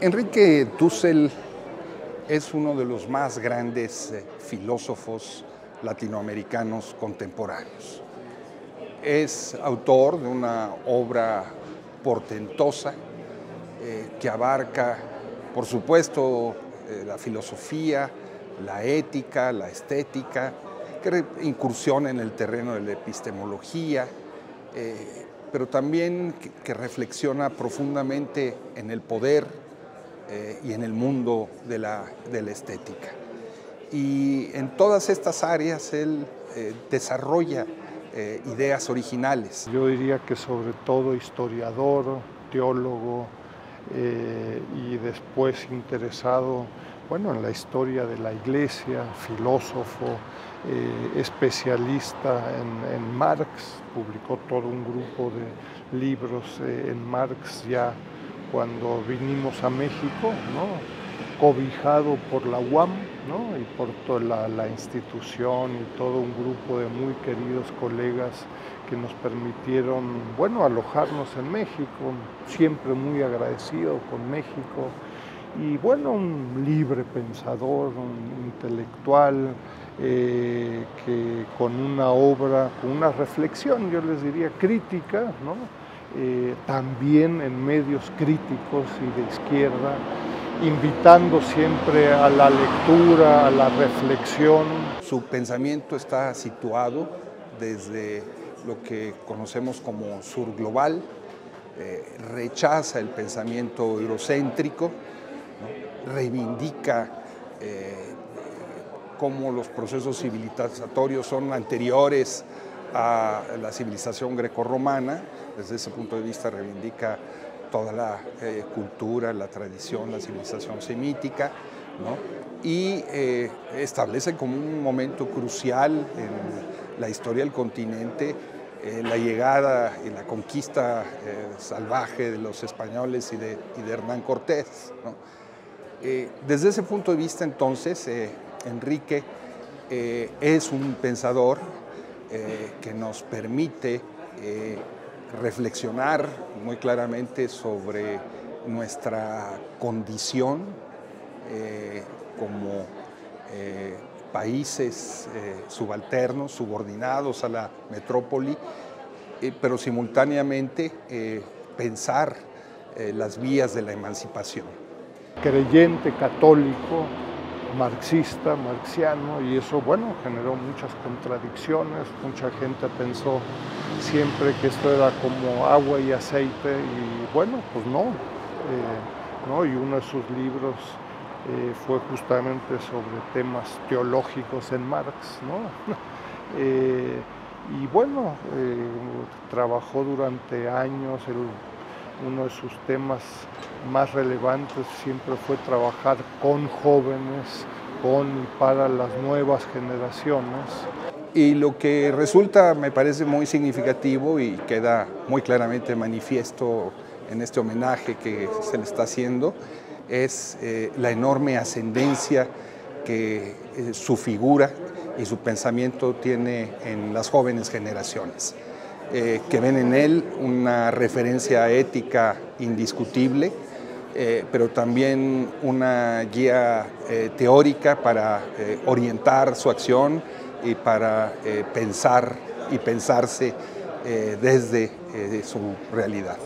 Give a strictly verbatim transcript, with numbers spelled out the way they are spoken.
Enrique Dussel es uno de los más grandes filósofos latinoamericanos contemporáneos. Es autor de una obra portentosa eh, que abarca, por supuesto, eh, la filosofía, la ética, la estética, que incursiona en el terreno de la epistemología, eh, pero también que, que reflexiona profundamente en el poder eh, y en el mundo de la, de la estética. Y en todas estas áreas él eh, desarrolla eh, ideas originales. Yo diría que sobre todo historiador, teólogo eh, y después interesado bueno, en la historia de la Iglesia, filósofo, eh, especialista en, en Marx, publicó todo un grupo de libros eh, en Marx ya cuando vinimos a México, ¿no? Cobijado por la U A M, ¿no? Y por toda la, la institución y todo un grupo de muy queridos colegas que nos permitieron, bueno, alojarnos en México, siempre muy agradecido con México. Y bueno, un libre pensador, un intelectual, eh, que con una obra, con una reflexión, yo les diría, crítica, ¿no? eh, también en medios críticos y de izquierda, invitando siempre a la lectura, a la reflexión. Su pensamiento está situado desde lo que conocemos como sur global, eh, rechaza el pensamiento eurocéntrico, reivindica eh, cómo los procesos civilizatorios son anteriores a la civilización grecorromana. Desde ese punto de vista reivindica toda la eh, cultura, la tradición, la civilización semítica, ¿no? Y eh, establece como un momento crucial en la historia del continente eh, la llegada y la conquista eh, salvaje de los españoles y de, y de Hernán Cortés, ¿no? Eh, desde ese punto de vista, entonces, eh, Enrique eh, es un pensador eh, que nos permite eh, reflexionar muy claramente sobre nuestra condición eh, como eh, países eh, subalternos, subordinados a la metrópoli, eh, pero simultáneamente eh, pensar eh, las vías de la emancipación. Creyente, católico, marxista, marxiano, y eso, bueno, generó muchas contradicciones. Mucha gente pensó siempre que esto era como agua y aceite, y bueno, pues no, eh, ¿no? Y uno de sus libros eh, fue justamente sobre temas teológicos en Marx, ¿no? eh, y bueno, eh, trabajó durante años. el... Uno de sus temas más relevantes siempre fue trabajar con jóvenes, con y para las nuevas generaciones. Y lo que resulta, me parece muy significativo y queda muy claramente manifiesto en este homenaje que se le está haciendo, es eh, la enorme ascendencia que eh, su figura y su pensamiento tiene en las jóvenes generaciones. Eh, que ven en él una referencia ética indiscutible, eh, pero también una guía eh, teórica para eh, orientar su acción y para eh, pensar y pensarse eh, desde eh, su realidad.